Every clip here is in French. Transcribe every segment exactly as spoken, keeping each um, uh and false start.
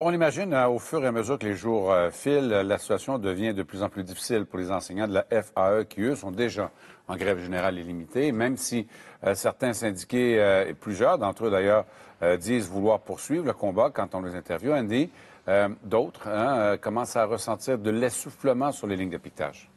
On imagine, euh, au fur et à mesure que les jours euh, filent, la situation devient de plus en plus difficile pour les enseignants de la F A E qui, eux, sont déjà en grève générale illimitée, même si euh, certains syndiqués, euh, et plusieurs d'entre eux d'ailleurs, euh, disent vouloir poursuivre le combat quand on les interviewe. Andy, euh, d'autres hein, euh, commencent à ressentir de l'essoufflement sur les lignes de piquetage.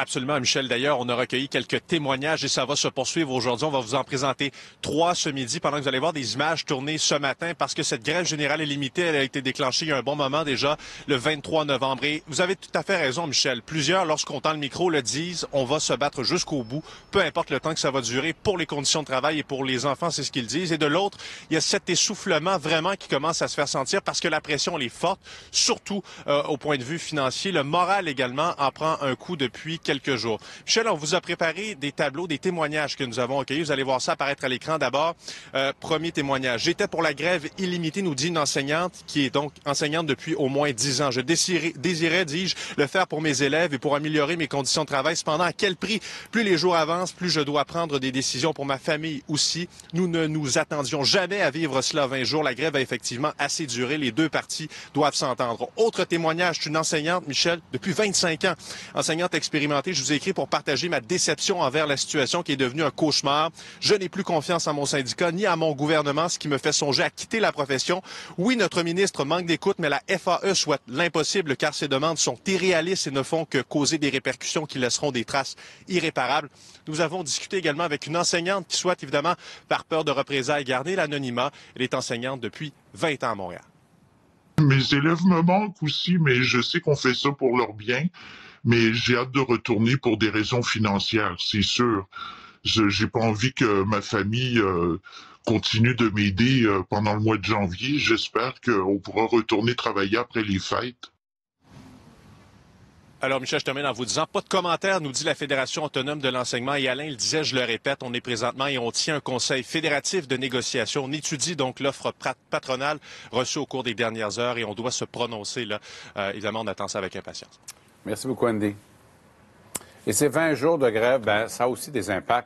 Absolument, Michel. D'ailleurs, on a recueilli quelques témoignages et ça va se poursuivre aujourd'hui. On va vous en présenter trois ce midi pendant que vous allez voir des images tournées ce matin parce que cette grève générale illimitée, elle a été déclenchée il y a un bon moment déjà, le vingt-trois novembre. Et vous avez tout à fait raison, Michel. Plusieurs, lorsqu'on tend le micro, le disent, on va se battre jusqu'au bout, peu importe le temps que ça va durer, pour les conditions de travail et pour les enfants, c'est ce qu'ils disent. Et de l'autre, il y a cet essoufflement vraiment qui commence à se faire sentir parce que la pression, elle est forte, surtout euh, au point de vue financier. Le moral également en prend un coup depuis quelques jours. Michel, on vous a préparé des tableaux, des témoignages que nous avons recueillis. Vous allez voir ça apparaître à l'écran. D'abord, euh, premier témoignage. J'étais pour la grève illimitée, nous dit une enseignante qui est donc enseignante depuis au moins dix ans. Je désirais, désirais dis-je, le faire pour mes élèves et pour améliorer mes conditions de travail. Cependant, à quel prix? Plus les jours avancent, plus je dois prendre des décisions pour ma famille aussi. Nous ne nous attendions jamais à vivre cela vingt jours. La grève a effectivement assez duré. Les deux parties doivent s'entendre. Autre témoignage, une enseignante, Michel, depuis vingt-cinq ans. Enseignante expérimentée. Je vous ai écrit pour partager ma déception envers la situation qui est devenue un cauchemar. Je n'ai plus confiance en mon syndicat ni à mon gouvernement, ce qui me fait songer à quitter la profession. Oui, notre ministre manque d'écoute, mais la F A E souhaite l'impossible car ses demandes sont irréalistes et ne font que causer des répercussions qui laisseront des traces irréparables. Nous avons discuté également avec une enseignante qui souhaite évidemment, par peur de représailles, garder l'anonymat. Elle est enseignante depuis vingt ans à Montréal. Mes élèves me manquent aussi, mais je sais qu'on fait ça pour leur bien. Mais j'ai hâte de retourner pour des raisons financières, c'est sûr. Je n'ai pas envie que ma famille euh, continue de m'aider euh, pendant le mois de janvier. J'espère qu'on pourra retourner travailler après les fêtes. Alors, Michel, je termine en vous disant, pas de commentaires, nous dit la Fédération autonome de l'enseignement. Et Alain le disait, je le répète, on est présentement et on tient un conseil fédératif de négociation. On étudie donc l'offre patronale reçue au cours des dernières heures et on doit se prononcer, là. Euh, évidemment, on attend ça avec impatience. Merci beaucoup, Andy. Et ces vingt jours de grève, ben, ça a aussi des impacts.